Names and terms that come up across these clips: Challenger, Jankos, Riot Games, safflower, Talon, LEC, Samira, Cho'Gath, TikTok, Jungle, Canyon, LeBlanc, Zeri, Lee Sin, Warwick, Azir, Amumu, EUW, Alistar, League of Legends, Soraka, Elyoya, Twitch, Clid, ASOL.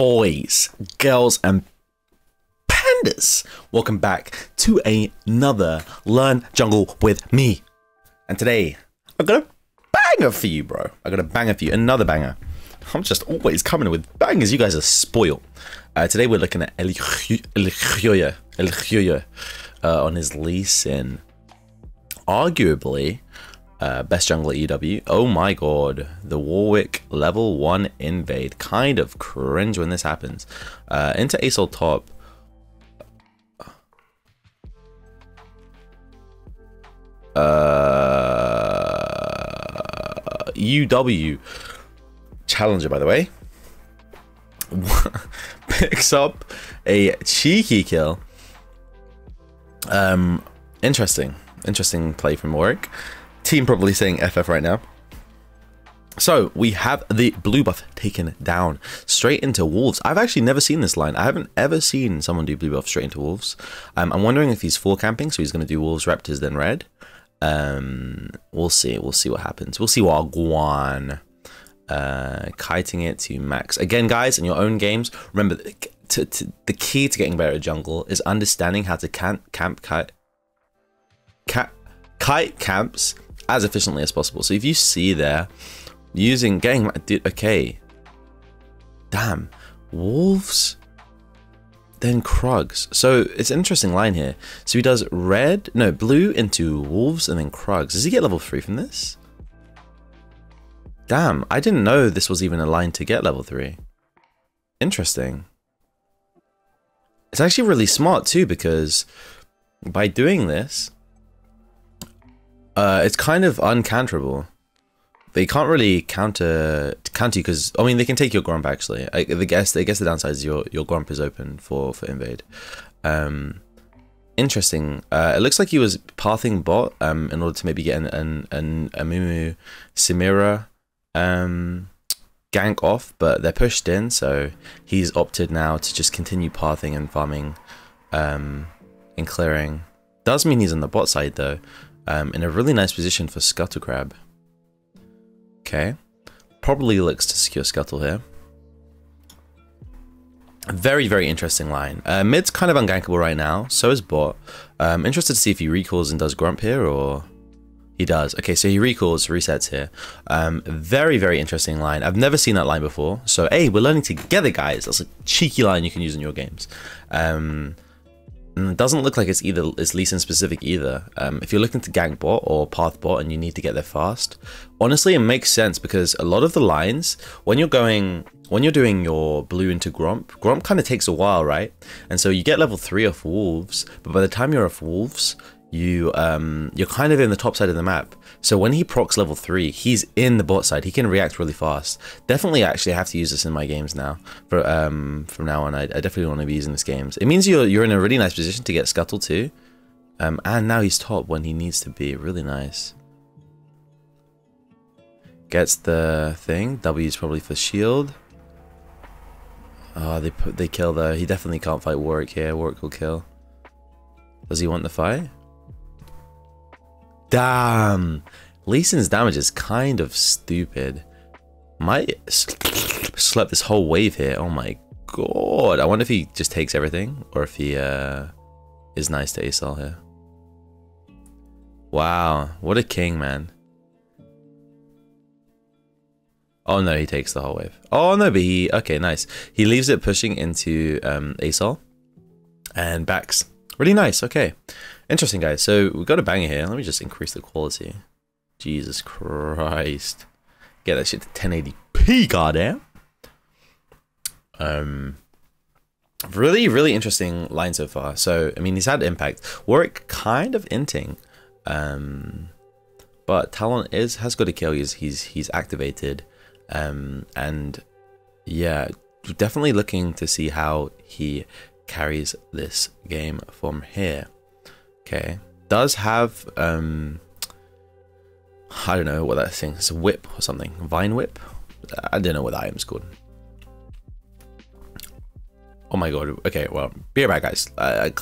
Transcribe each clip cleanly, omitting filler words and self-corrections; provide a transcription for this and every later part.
boys, girls, and pandas. Welcome back to another Learn Jungle with me. And today, I've got a banger for you, bro. I've got a banger for you, another banger. I'm just always coming with bangers. You guys are spoiled. Today, we're looking at Elyoya on his Lee Sin. Arguably, best jungle at EUW. Oh my god, the Warwick level 1 invade. Kind of cringe when this happens. Into ASOL top. EUW challenger, by the way. Picks up a cheeky kill. Interesting play from Warwick. Team probably saying FF right now. So we have the blue buff taken down straight into wolves. I've actually never seen this line. I haven't ever seen someone do blue buff straight into wolves. I'm wondering if he's full camping, so he's going to do wolves, raptors, then red. We'll see. We'll see what happens. We'll see what Guan kiting it to max again, guys. In your own games, remember the key to getting better at jungle is understanding how to kite camps as efficiently as possible. So if you see there using gang, dude, okay, damn, wolves then Krugs. So it's an interesting line here. So he does red, no, blue into wolves and then Krugs. Does he get level 3 from this? Damn, I didn't know this was even a line to get level 3. Interesting. It's actually really smart too, because by doing this, it's kind of uncounterable. They can't really counter you, because I mean they can take your grump actually. I guess the downside is your grump is open for invade. Interesting. It looks like he was pathing bot in order to maybe get an Amumu Samira gank off, but they're pushed in, so he's opted now to just continue pathing and farming and clearing. Does mean he's on the bot side though. In a really nice position for Scuttle Crab. Okay. Probably looks to secure Scuttle here. Very, very interesting line. Mid's kind of ungankable right now. So is bot. Interested to see if he recalls and does grump here, or... He does. Okay, so he recalls, resets here. Very, very interesting line. I've never seen that line before. So, hey, we're learning together, guys. That's a cheeky line you can use in your games. It doesn't look like it's Lee Sin specific either. If you're looking to gank bot or path bot and you need to get there fast, honestly it makes sense, because a lot of the lines when you're doing your blue into grump kind of takes a while, right? And so you get level 3 off wolves, but by the time you're off wolves, you're kind of in the top side of the map. So when he procs level 3, he's in the bot side. He can react really fast. Definitely, actually, I have to use this in my games now. For from now on, I definitely want to be using this games. It means you're in a really nice position to get scuttle too, and now he's top when he needs to be. Really nice. Gets the thing. W is probably for shield. Oh, they kill though. He definitely can't fight Warwick here. Warwick will kill. Does he want the fight? Damn, Lee Sin's damage is kind of stupid. Might slept this whole wave here. Oh my god! I wonder if he just takes everything, or if he is nice to ASOL here. Wow, what a king, man! Oh no, he takes the whole wave. Oh no, but he, okay, nice. He leaves it pushing into ASOL and backs. Really nice. Okay, interesting, guys. So we've got a banger here. Let me just increase the quality. Jesus Christ, get that shit to 1080p, goddamn. Really, really interesting line so far. So I mean, he's had impact. Warwick kind of inting, but Talon has got a kill. He's activated, and yeah, definitely looking to see how he carries this game from here. Okay, does have I don't know what that thing is, whip or something, vine whip. I don't know what that item's called. Oh my god. Okay, well, be right back, guys.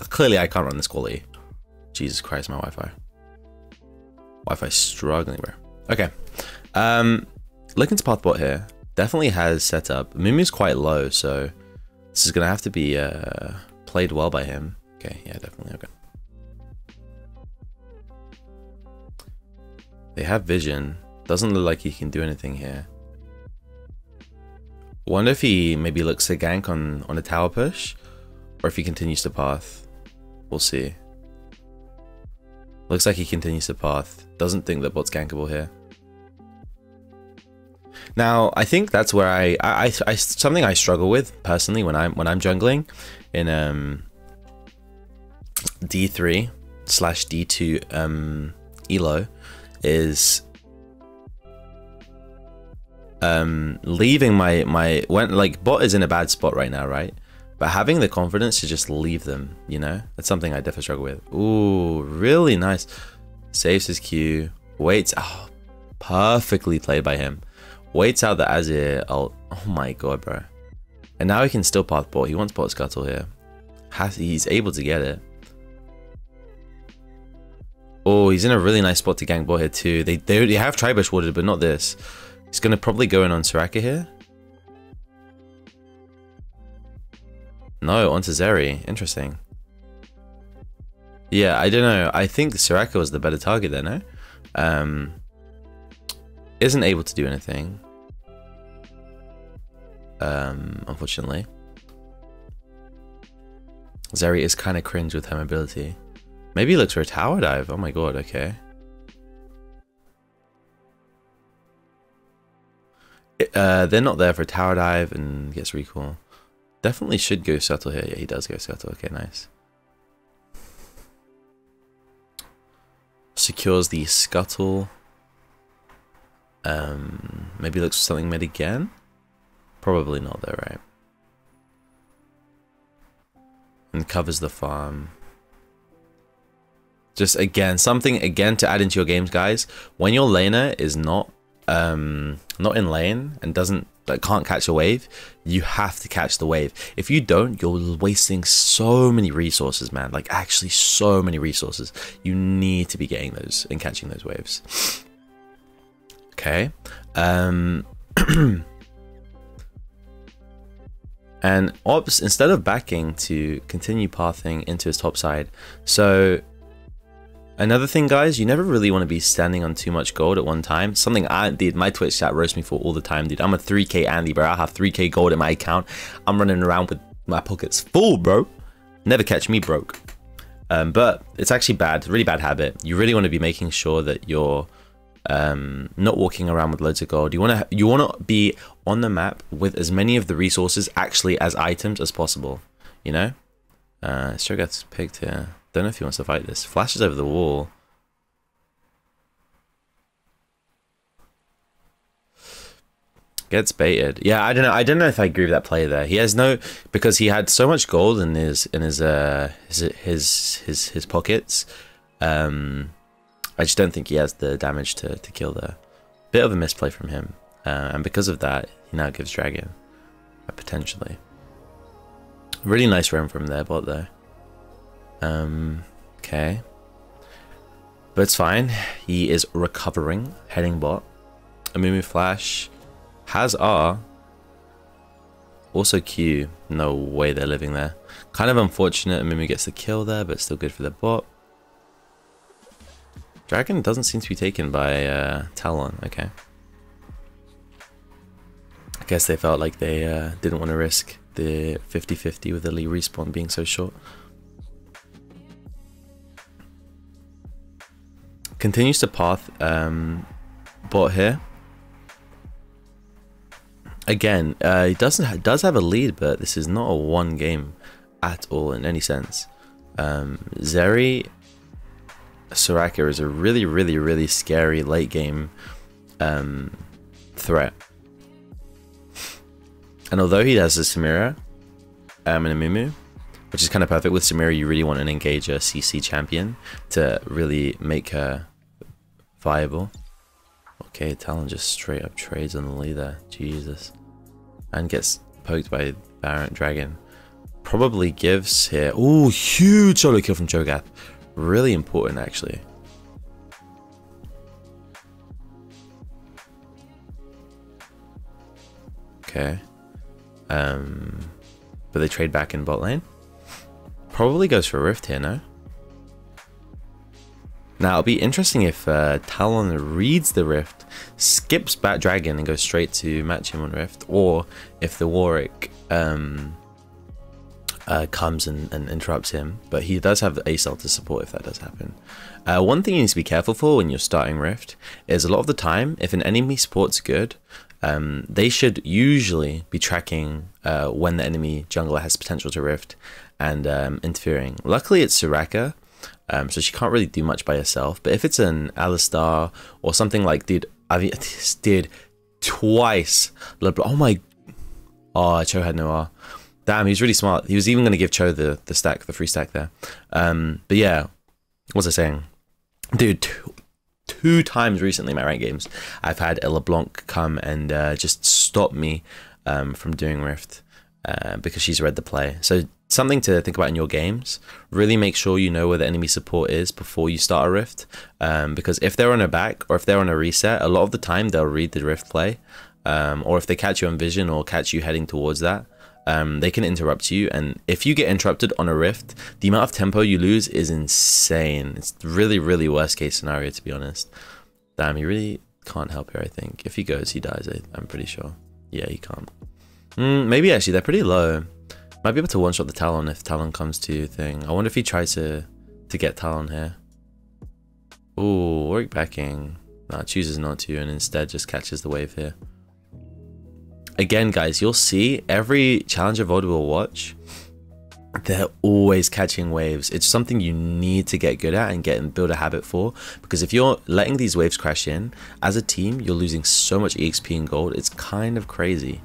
Clearly I can't run this quality. Jesus Christ, my Wi-Fi struggling, bro. Okay, looking to path bot here. Definitely has set up. Mumu's quite low, so This is going to have to be played well by him. Okay, yeah, definitely. Okay. They have vision. Doesn't look like he can do anything here. Wonder if he maybe looks to gank on a tower push, or if he continues to path. We'll see. Looks like he continues to path. Doesn't think that bot's gankable here. Now, I think that's where I something I struggle with personally when I'm jungling in D3/D2 elo is leaving my when like bot is in a bad spot right now, right? But having the confidence to just leave them, you know, that's something I definitely struggle with. Ooh, really nice. Saves his Q, waits. Oh, perfectly played by him. Waits out the Azir ult. Oh my god, bro. And now he can still path bot. He wants bot scuttle here. He's able to get it. Oh, he's in a really nice spot to gank bot here too. They have Tribush warded, but not this. He's going to probably go in on Soraka here. No, onto Zeri. Interesting. Yeah, I don't know. I think Soraka was the better target there, no? Isn't able to do anything. Unfortunately. Zeri is kind of cringe with her mobility. Maybe he looks for a tower dive. Oh my god, okay. They're not there for a tower dive and gets recall. Definitely should go scuttle here. Yeah, he does go scuttle. Okay, nice. Secures the scuttle. Maybe looks for something mid again? Probably not though, right? And covers the farm. Just again, something again to add into your games, guys. When your laner is not in lane and can't catch a wave, you have to catch the wave. If you don't, you're wasting so many resources, man. Like actually so many resources. You need to be getting those and catching those waves. Okay, and Ops, instead of backing to continue pathing into his top side. So another thing, guys, you never really want to be standing on too much gold at one time. Something I did, my Twitch chat roasts me for all the time, dude. I'm a 3K Andy, bro. I have 3K gold in my account. I'm running around with my pockets full, bro. Never catch me broke. But it's actually bad, really bad habit. You really want to be making sure that you're not walking around with loads of gold. You want to be on the map with as many of the resources actually as items as possible, you know. Cho'Gath's picked here. Don't know if he wants to fight this. Flashes over the wall. Gets baited. Yeah, I don't know. I don't know if I agree with that play there. He has no, because he had so much gold in his pockets. I just don't think he has the damage to kill there. Bit of a misplay from him. And because of that, he now gives Dragon. Potentially. Really nice roam from their bot though. Okay. But it's fine. He is recovering. Heading bot. Amumu flash. Has R. Also Q. No way they're living there. Kind of unfortunate. Amumu gets the kill there, but still good for the bot. Dragon doesn't seem to be taken by Talon, okay. I guess they felt like they didn't want to risk the 50-50 with the Lee respawn being so short. Continues to path bot here. Again, he does have a lead, but this is not a one game at all in any sense. Zeri... Soraka is a really, really, really scary late game threat. And although he has a Samira and Amumu, which is kind of perfect with Samira, you really want an engager CC champion to really make her viable. Okay, Talon just straight up trades on the leader. Jesus. And gets poked by Baron Dragon. Probably gives here. Ooh, huge solo kill from Cho'Gath. Really important, actually. Okay. But they trade back in bot lane. Probably goes for a rift here, no? Now, it'll be interesting if Talon reads the rift, skips Bat Dragon and goes straight to match him on rift, or if the Warwick comes and interrupts him. But he does have the ASOL to support if that does happen. One thing you need to be careful for when you're starting rift is a lot of the time, if an enemy support's good, they should usually be tracking when the enemy jungler has potential to rift and interfering. Luckily, it's Soraka. So she can't really do much by herself. But if it's an Alistar or something like, dude, I mean, this did twice. LeBlanc, oh my, oh, Cho had no R. Damn, he was really smart. He was even going to give Cho the stack, the free stack there. But yeah, what was I saying? Dude, two times recently in my ranked games, I've had a LeBlanc come and just stop me from doing rift because she's read the play. So something to think about in your games, really make sure you know where the enemy support is before you start a rift, because if they're on a back or if they're on a reset, a lot of the time they'll read the rift play, or if they catch you on vision or catch you heading towards that, they can interrupt you. And if you get interrupted on a rift, the amount of tempo you lose is insane. It's really, really worst case scenario, to be honest. Damn, he really can't help here, I think. If he goes, he dies, I'm pretty sure. Yeah, he can't. Maybe actually, they're pretty low. Might be able to one-shot the Talon if Talon comes to thing. I wonder if he tries to get Talon here. Ooh, Warwick backing. Nah, chooses not to and instead just catches the wave here. Again, guys, you'll see every Challenger VOD we'll watch, they're always catching waves. It's something you need to get good at and get and build a habit for, because if you're letting these waves crash in, as a team, you're losing so much EXP and gold. It's kind of crazy.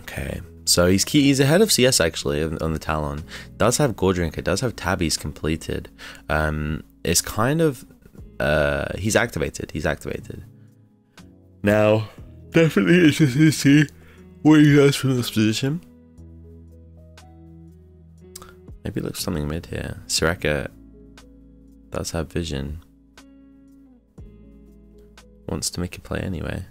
Okay, so he's ahead of CS actually on the Talon. Does have Gore Drinker, does have Tabbies completed. It's kind of he's activated. He's activated. Now, definitely interested to see what he does from this position. Maybe look something mid here. Soraka does have vision. Wants to make a play anyway.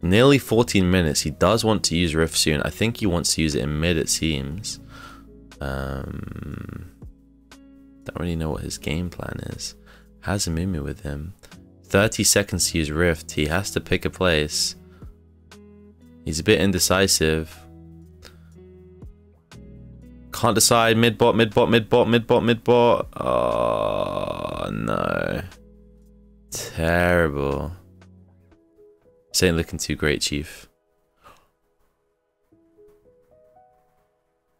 Nearly 14 minutes. He does want to use rift soon. I think he wants to use it in mid, it seems. Don't really know what his game plan is. Has Amumu with him. 30 seconds to use rift. He has to pick a place. He's a bit indecisive. Can't decide. Mid bot, mid bot, mid bot, mid bot, mid bot. Oh no. Terrible. This ain't looking too great, Chief.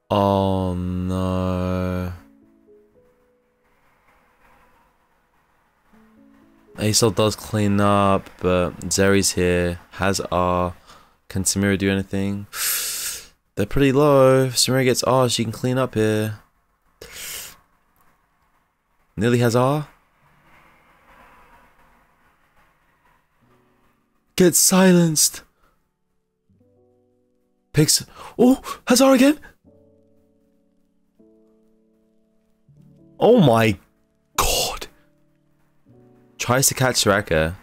Oh no. ASOL does clean up, but Zeri's here. Has R. Can Samira do anything? They're pretty low. If Samira gets R, she can clean up here. Nearly has R. Gets silenced. Picks. Oh, Hazar again. Oh my god. Tries to catch Soraka.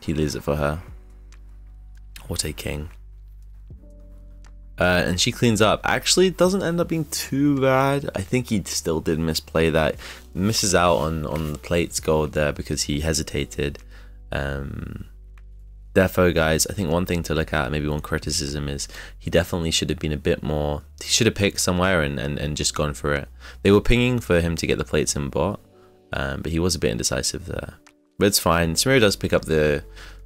He leaves it for her. What a king. And she cleans up. Actually, it doesn't end up being too bad. I think he still did misplay that. Misses out on the plate's gold there because he hesitated. Therefore, guys, I think one thing to look at, maybe one criticism, is he definitely should have been a bit more. He should have picked somewhere and just gone for it. They were pinging for him to get the plates in bot, but he was a bit indecisive there. But it's fine. Samira does pick up the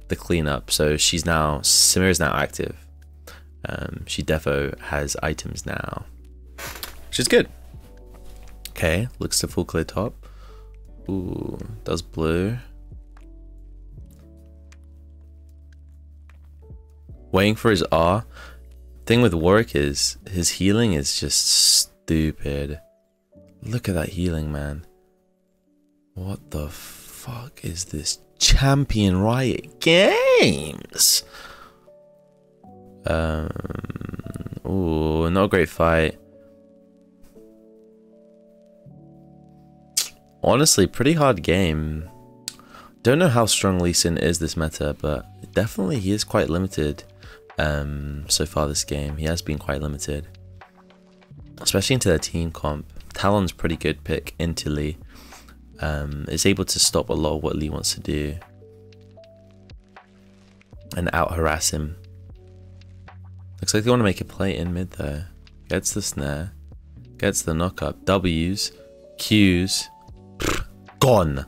cleanup, so she's now Samira's now active. She defo has items now, which is good. Okay, looks to full clear top. Ooh, does blue. Waiting for his R. Thing with Warwick is his healing is just stupid. Look at that healing, man. What the fuck is this? Champion Riot Games. Ooh, not a great fight. Honestly, pretty hard game. Don't know how strong Lee Sin is this meta, but definitely he is quite limited so far this game. He has been quite limited, especially into their team comp. Talon's pretty good pick into Lee. Is able to stop a lot of what Lee wants to do and out-harass him. Looks like they want to make a play in mid though. Gets the snare, gets the knock-up, W's, Q's, gone.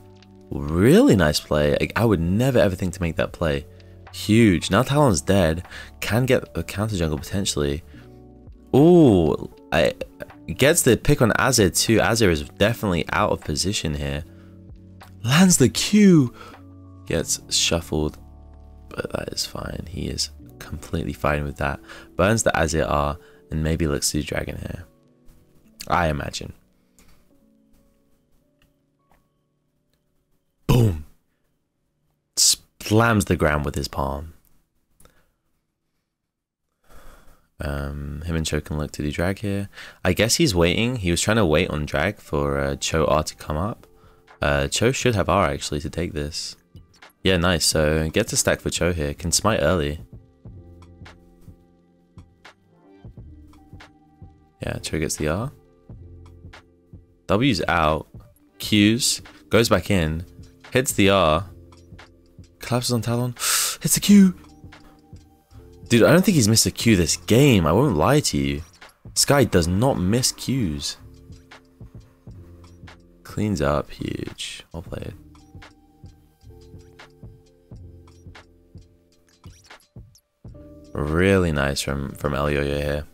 Really nice play. I would never ever think to make that play. Huge. Now Talon's dead, can get the counter jungle potentially. Ooh, gets the pick on Azir too. Azir is definitely out of position here. Lands the Q, gets shuffled, but that is fine. He is completely fine with that. Burns the Azir R and maybe looks to dragon here, I imagine. Boom. Slams the ground with his palm. Him and Cho can look to do drag here. I guess he's waiting. He was trying to wait on drag for Cho R to come up. Cho should have R actually to take this. Yeah, nice. So gets a stack for Cho here. Can smite early. Yeah, Cho gets the R. W's out. Q's. Goes back in. Hits the R. Collapses on Talon. Hits the Q. Dude, I don't think he's missed a Q this game. I won't lie to you. This guy does not miss Qs. Cleans up. Huge. Well played. Really nice from Elyoya here.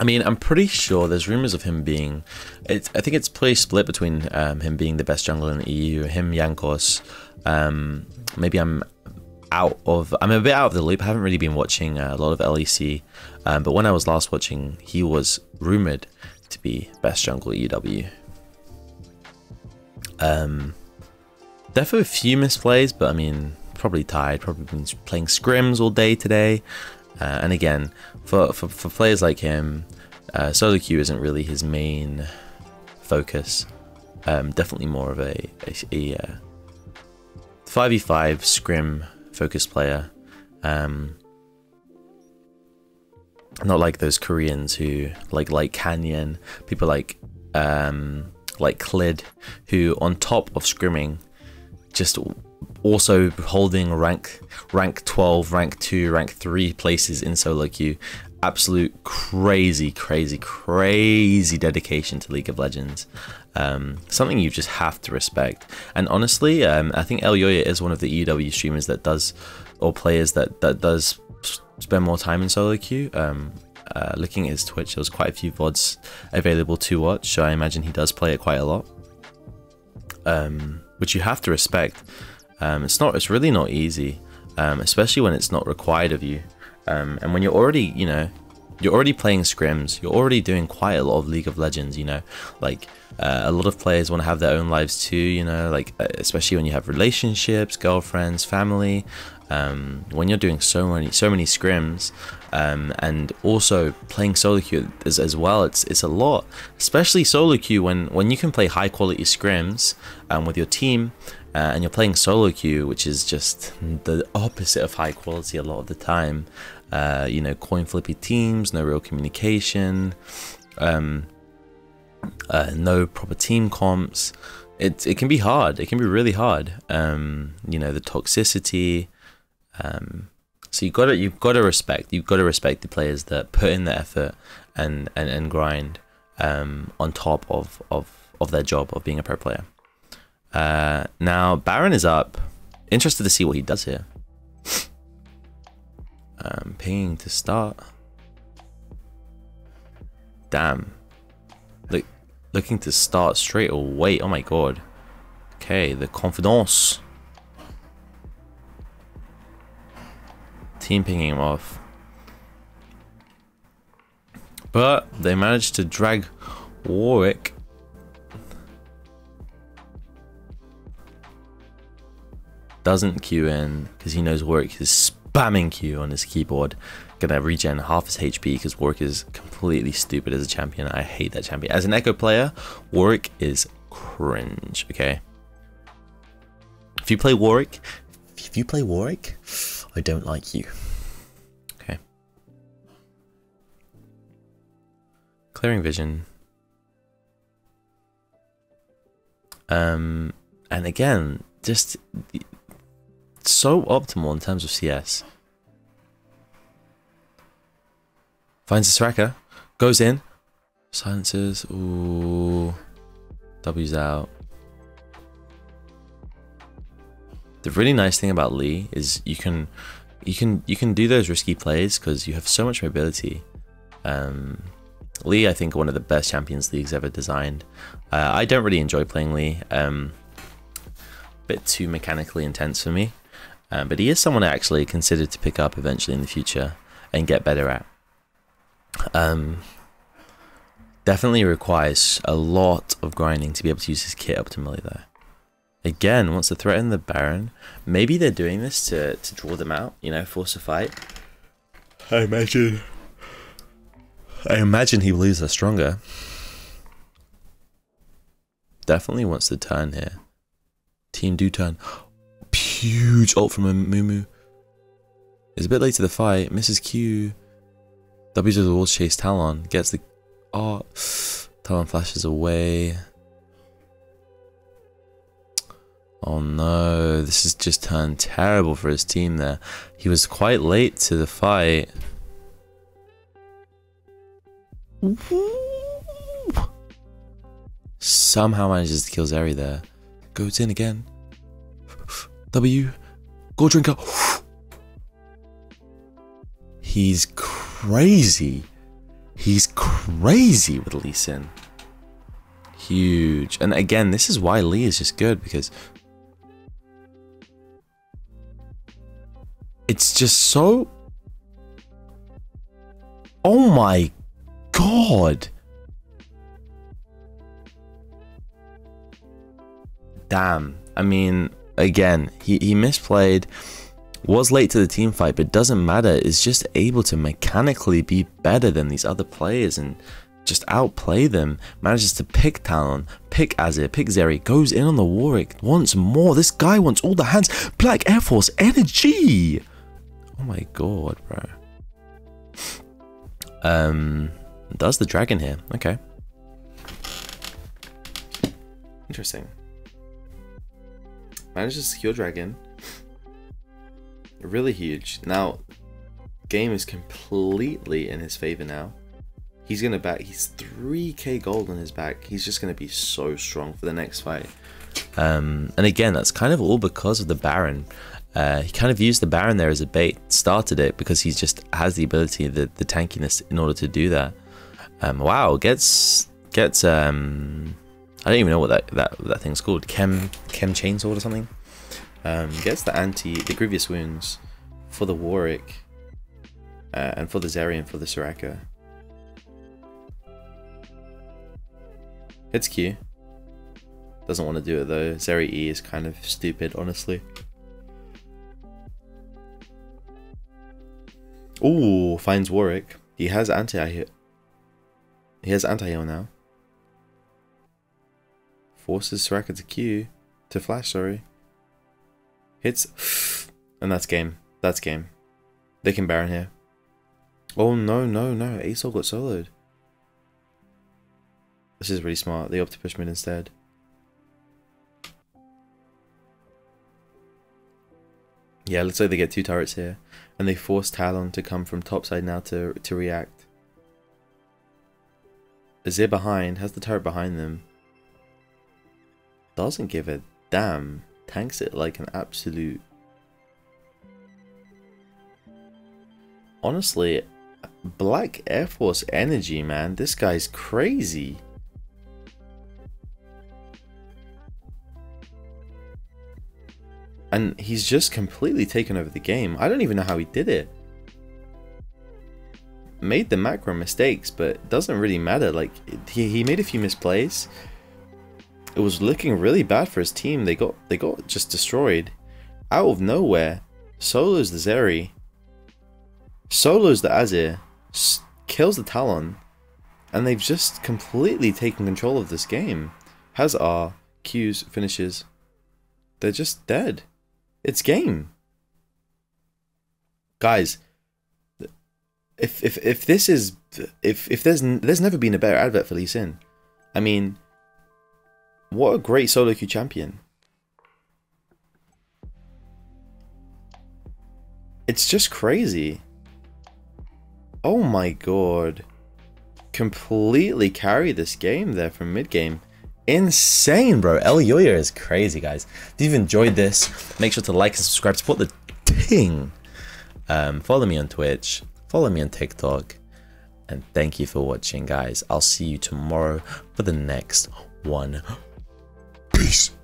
I mean, I'm pretty sure there's rumors of him being... I think it's pretty split between him being the best jungler in the EU, him, Jankos. Maybe I'm a bit out of the loop. I haven't really been watching a lot of LEC, but when I was last watching, he was rumored to be best jungle EUW. Definitely a few misplays, but I mean, probably tired. Probably been playing scrims all day today. And again, for players like him, solo queue isn't really his main focus. Definitely more of a 5v5 scrim focused player. Not like those Koreans who like Canyon, people like Clid, who on top of scrimming just also holding rank 12, rank 2, rank 3 places in solo queue. Absolute crazy dedication to League of Legends. Something you just have to respect. And honestly, I think Elyoya is one of the EUW streamers that does, or players that does spend more time in solo queue. Looking at his Twitch, there was quite a few VODs available to watch, so I imagine he does play it quite a lot. Which you have to respect. It's really not easy, especially when it's not required of you. And when you're already, you're already playing scrims, you're already doing quite a lot of League of Legends, a lot of players want to have their own lives too, especially when you have relationships, girlfriends, family. When you're doing so many scrims, and also playing solo queue as well, it's a lot, especially solo queue when you can play high quality scrims with your team, and you're playing solo queue, which is just the opposite of high quality a lot of the time. Coin flippy teams, no real communication, no proper team comps. It can be hard. It can be really hard. The toxicity. So you've got to respect the players that put in the effort and grind on top of their job of being a pro player. Now Baron is up. Interested to see what he does here. Pinging to start. Damn. Looking to start straight away. Oh my god. Okay, the confidence. Team pinging him off, but they managed to drag Warwick. Doesn't queue in because he knows Warwick is spamming Q on his keyboard. Gonna regen half his HP because Warwick is completely stupid as a champion. I hate that champion. As an echo player, Warwick is cringe. Okay, If you play Warwick, I don't like you. Okay. Clearing vision. And again, just so optimal in terms of CS. Finds the Soraka, goes in, silences, ooh, W's out. The really nice thing about Lee is you can do those risky plays because you have so much mobility. Lee, I think, one of the best Champions Leagues ever designed. I don't really enjoy playing Lee. A bit too mechanically intense for me. But he is someone I actually considered to pick up eventually in the future and get better at. Definitely requires a lot of grinding to be able to use his kit optimally though. Again, wants to threaten the Baron. Maybe they're doing this to draw them out, you know, force a fight. I imagine he believes they're stronger. Definitely wants to turn here. Team do turn. Huge ult from Amumu. It's a bit late to the fight. Misses Q. W's of the wall chase Talon. Gets the... Oh. Talon flashes away. Oh no, this has just turned terrible for his team there. He was quite late to the fight. Somehow manages to kill Zeri there. Goes in again. W. Gore drinker. He's crazy. He's crazy with Lee Sin. Huge. And again, this is why Lee is just good, because... it's just so... oh my god! Damn. I mean, again, he misplayed, was late to the team fight, but doesn't matter, is just able to mechanically be better than these other players and just outplay them. Manages to pick Talon, pick Azir, pick Zeri, goes in on the Warwick once more. This guy wants all the hands. Black Air Force energy! Oh my god, bro. Does the dragon here? Okay. Interesting. Manages to secure dragon. Really huge. Now, game is completely in his favor now. He's gonna back. He's 3k gold on his back. He's just gonna be so strong for the next fight. And again, that's kind of all because of the Baron. He kind of used the Baron there as a bait, started it because he just has the ability, the tankiness in order to do that. Wow, gets I don't even know what that thing's called. Chem chainsword or something. Gets the grievous wounds for the Warwick, and for the Zeri and for the Soraka. Hits Q. Doesn't want to do it though. Zeri E is kind of stupid, honestly. Ooh, finds Warwick. He has anti-heal. He has anti-heal now. Forces Soraka to Q. To flash, sorry. Hits. And that's game. That's game. They can Baron here. Oh no, no, no. ASOL got soloed. This is really smart. They opt to push mid instead. Yeah, looks like they get two turrets here. And they force Talon to come from topside now to react. Azir behind, has the turret behind them. Doesn't give a damn. Tanks it like an absolute... honestly, Black Air Force energy, man. This guy's crazy. And he's just completely taken over the game. I don't even know how he did it. Made the macro mistakes, but it doesn't really matter. Like, he made a few misplays. It was looking really bad for his team. They got just destroyed. Out of nowhere, solos the Zeri. Solos the Azir. Kills the Talon. And they've just completely taken control of this game. Has R. Qs. Finishes. They're just dead. It's game. Guys, if this is if there's never been a better advert for Lee Sin. I mean, what a great solo queue champion. It's just crazy. Oh my god. Completely carry this game there from mid game. Insane, bro. Elyoya is crazy, guys. If you've enjoyed this, make sure to like and subscribe. Support the ting. Follow me on Twitch. Follow me on TikTok. And thank you for watching, guys. I'll see you tomorrow for the next one. Peace.